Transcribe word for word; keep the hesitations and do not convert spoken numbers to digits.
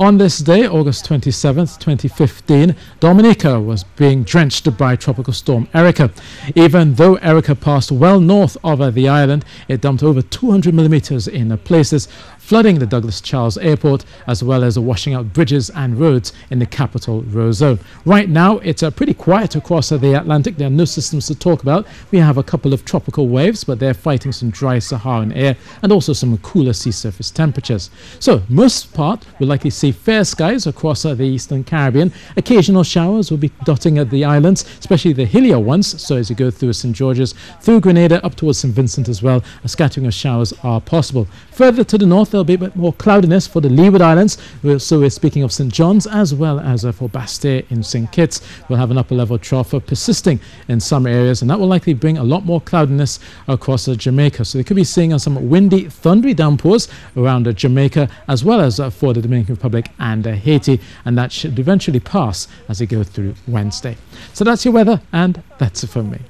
On this day, August twenty-seventh, twenty fifteen, Dominica was being drenched by Tropical Storm Erica. Even though Erica passed well north of the island, it dumped over two hundred millimeters in places, flooding the Douglas Charles Airport, as well as washing out bridges and roads in the capital, Roseau. Right now, it's uh, pretty quiet across uh, the Atlantic. There are no systems to talk about. We have a couple of tropical waves, but they're fighting some dry Saharan air and also some cooler sea surface temperatures. So, most part, we'll likely see fair skies across uh, the eastern Caribbean. Occasional showers will be dotting at the islands, especially the hillier ones. So, as you go through Saint George's, through Grenada, up towards Saint Vincent as well, a scattering of showers are possible. Further to the north, there'll be a bit more cloudiness for the Leeward Islands. We're, so we're speaking of Saint John's as well as uh, for Basseterre in Saint Kitts. We'll have an upper level trough uh, persisting in some areas, and that will likely bring a lot more cloudiness across uh, Jamaica. So they could be seeing uh, some windy, thundery downpours around uh, Jamaica, as well as uh, for the Dominican Republic and uh, Haiti, and that should eventually pass as we go through Wednesday. So that's your weather, and that's it from me.